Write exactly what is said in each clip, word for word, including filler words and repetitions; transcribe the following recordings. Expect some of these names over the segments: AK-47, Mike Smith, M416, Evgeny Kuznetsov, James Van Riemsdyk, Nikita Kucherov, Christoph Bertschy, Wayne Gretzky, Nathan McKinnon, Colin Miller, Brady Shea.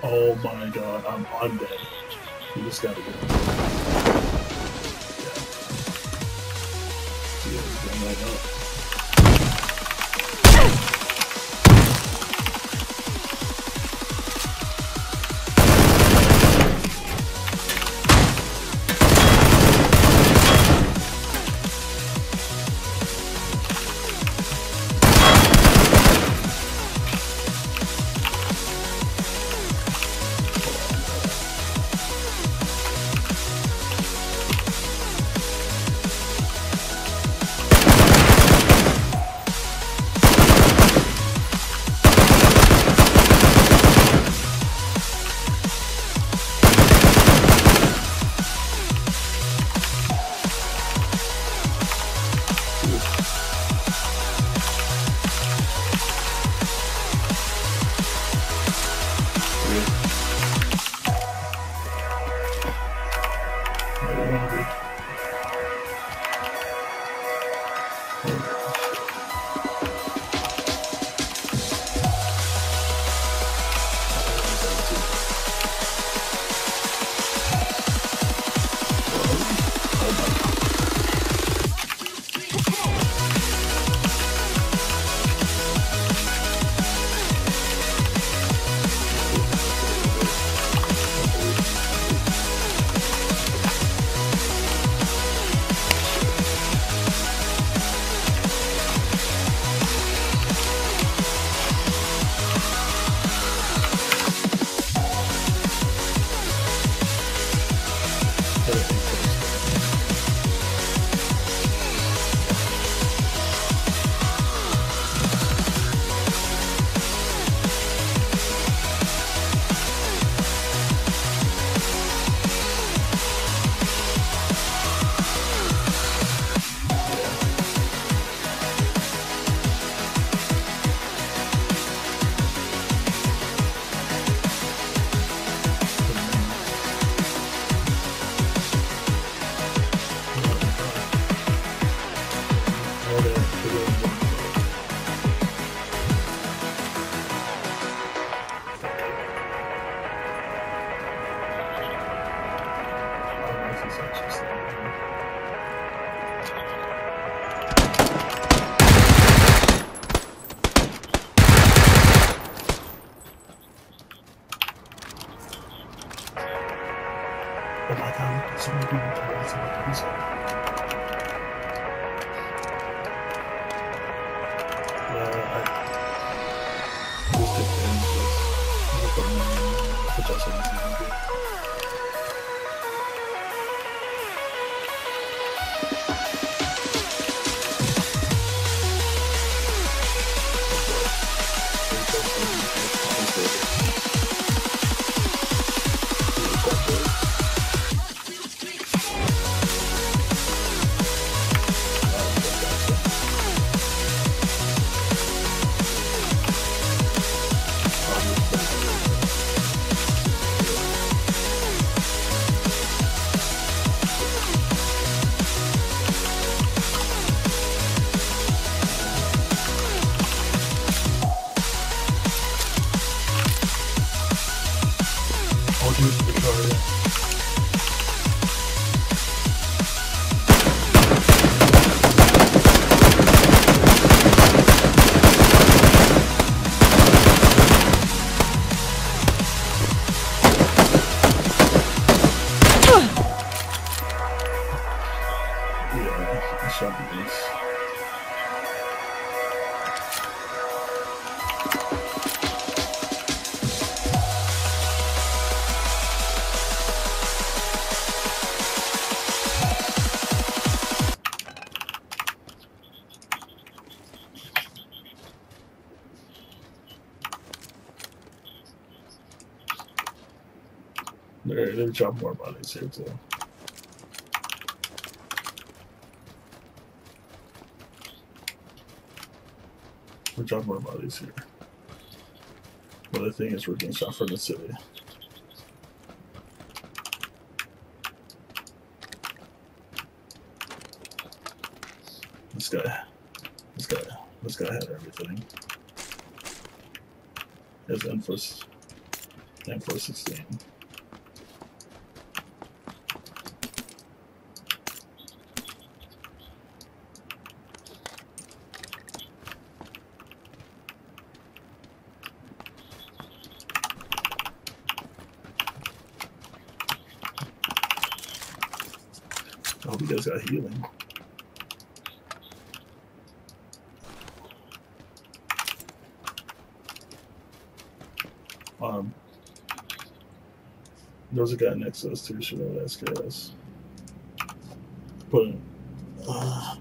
Oh my god, I'm on dead. You just gotta get him. Yeah. Yeah, right up. They're gonna drop more bodies here too. We'll drop more bodies here. But the thing is, we're getting shot from the city. This guy, this guy, this guy had everything. His M four sixteen. M four sixteen. Oh, he does got healing. Um, there's a guy next to us too, should know that scare us. But uh,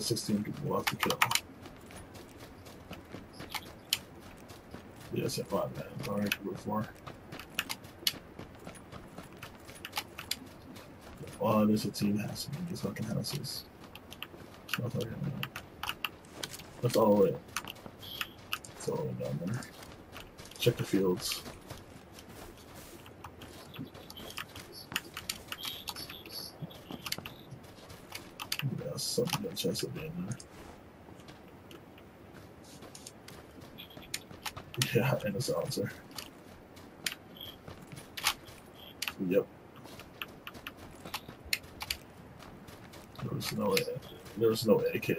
sixteen people off the kill. Yes, I thought that. All right, go for. Oh, there's a team house in these fucking houses. That's all it. That's all it down there. Check the fields. Something that chest will be in there. Yeah, and a silencer. Yep. There was no there was no A K,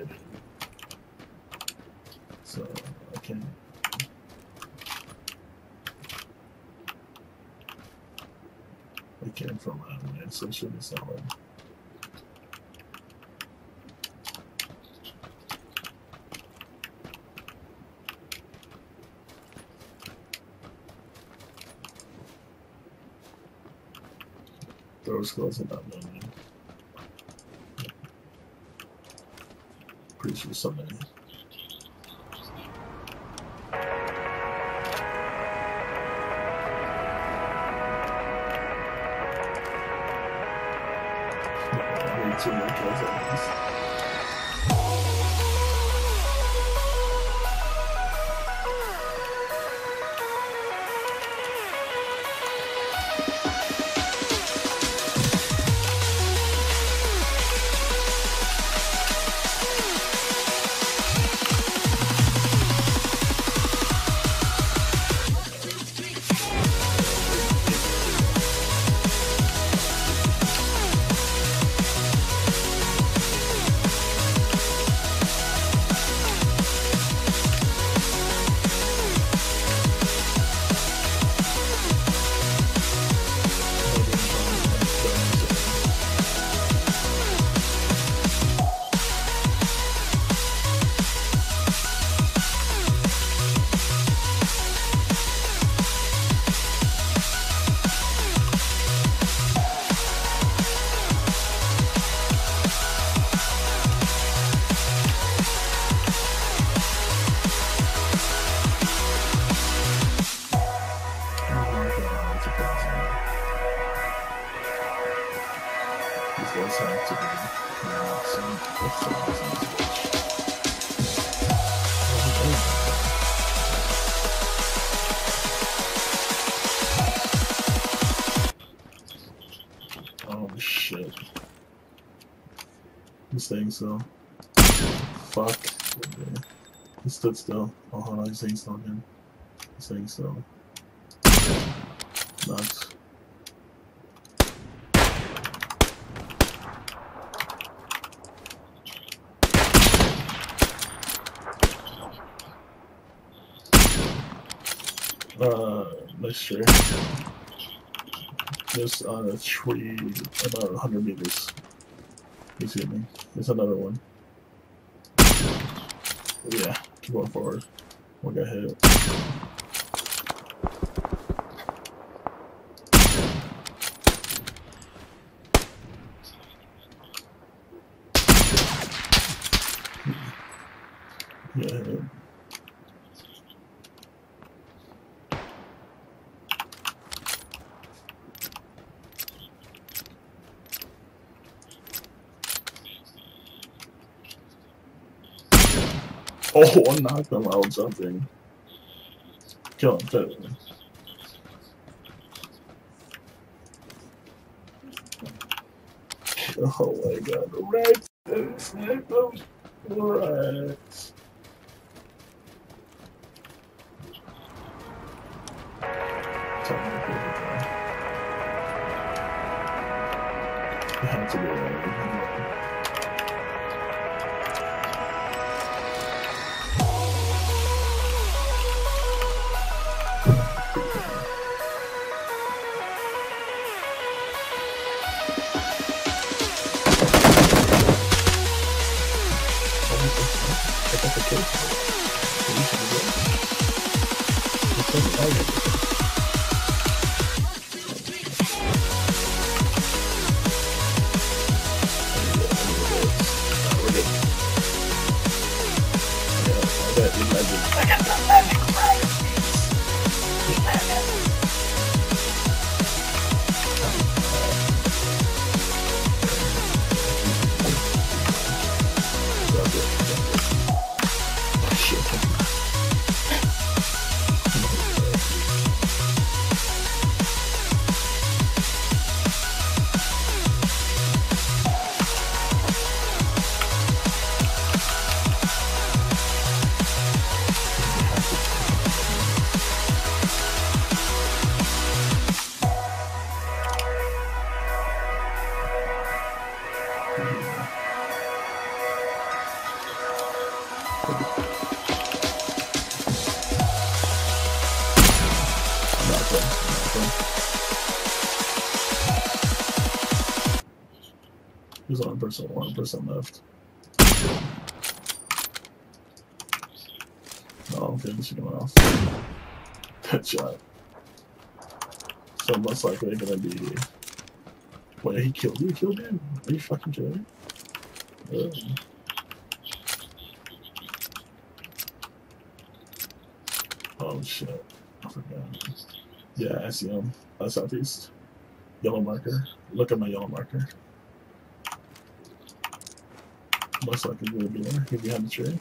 so I can't. I came from around there, so it should be solid. Close in that one. Pretty sure somebody. I need two more kills at least. skills are activated. Now, someone clicks the mouse on the switch. Oh shit. This thing still. Fuck. He stood still. Oh, hold on, he's staying still again. He's staying still. Nuts. Uh, next year. There's on a tree about one hundred meters. He's hitting me. There's another one. Yeah, keep going forward. One guy hit. Yeah, hit. Oh, I knocked him out something. Kill him, kill him. Oh my god, rats! Snap those rats! You have to be right. There's one person, one person left. Oh, okay, she went off. Good shot. So most likely gonna be. Wait, he killed you? He killed him? Are you fucking kidding me? Yeah. Oh shit! I forgot. Yeah, I see him. Uh, southeast. Yellow marker. Look at my yellow marker. Most likely gonna be there. He's behind the tree.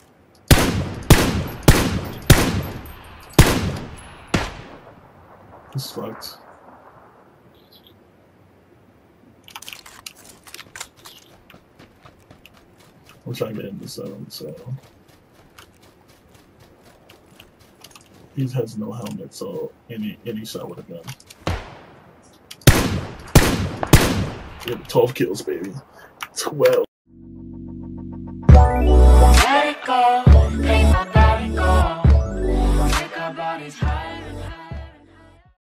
He's fucked. I'm trying to get in the zone, so. He has no helmet, so any any shot would have gone. Yeah, twelve kills, baby. Twelve. Let it go.